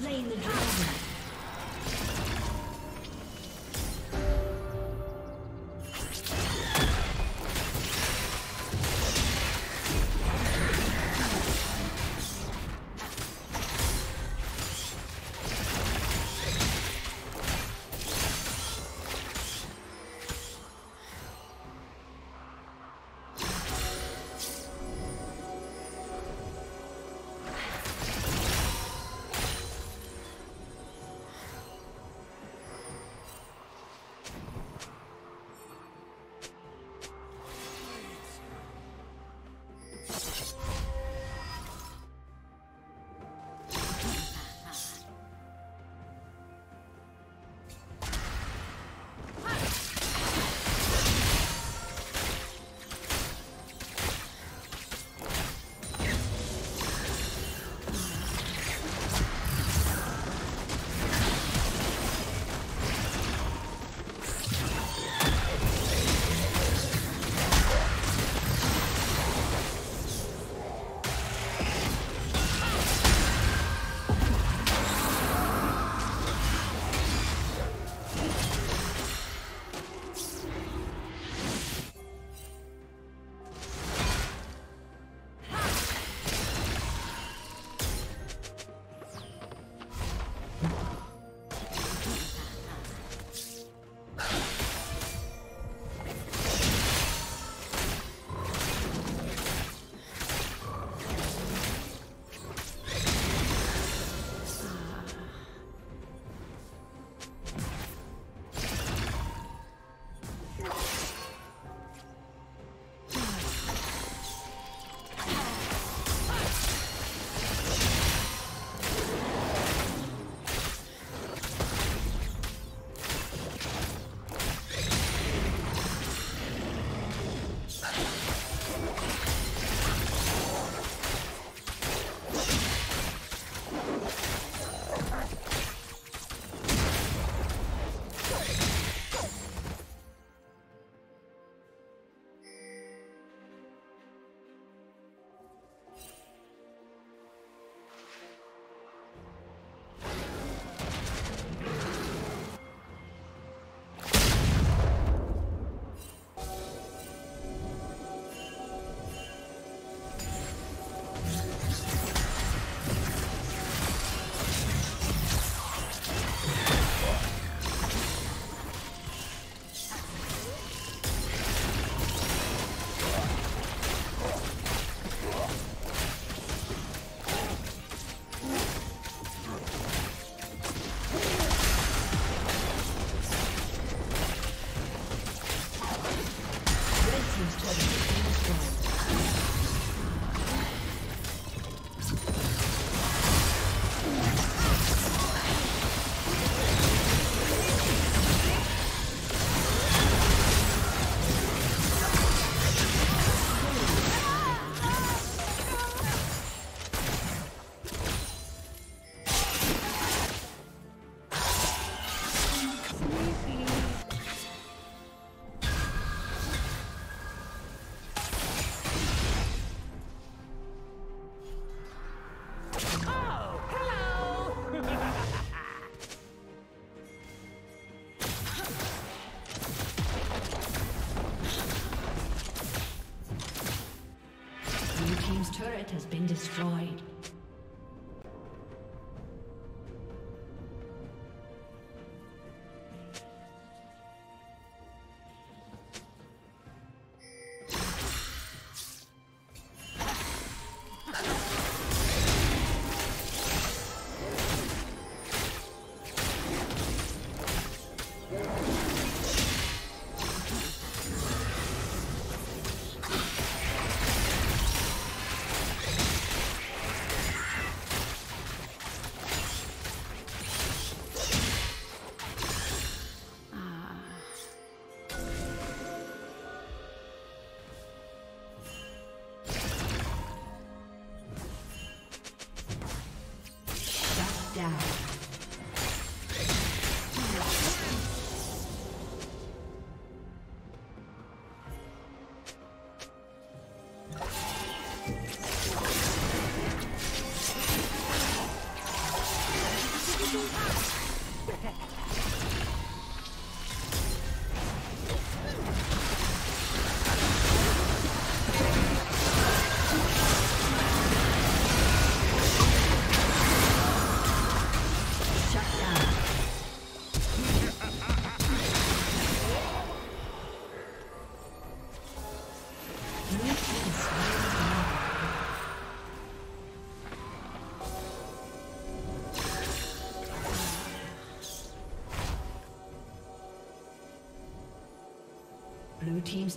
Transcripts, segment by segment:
slain the dragon. Turret has been destroyed. Blue team's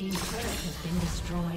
Team's turret has been destroyed.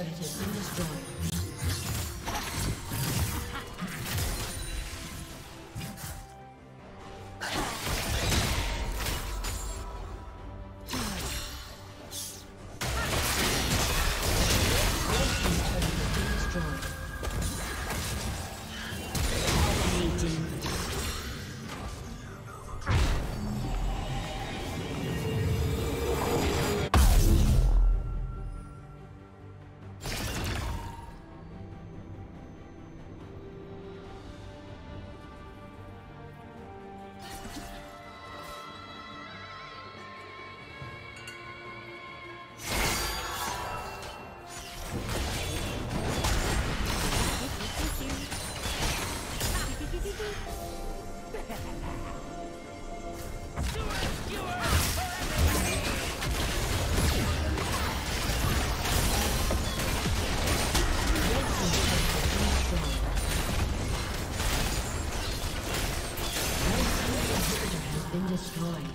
turret has been destroyed. Destroyed.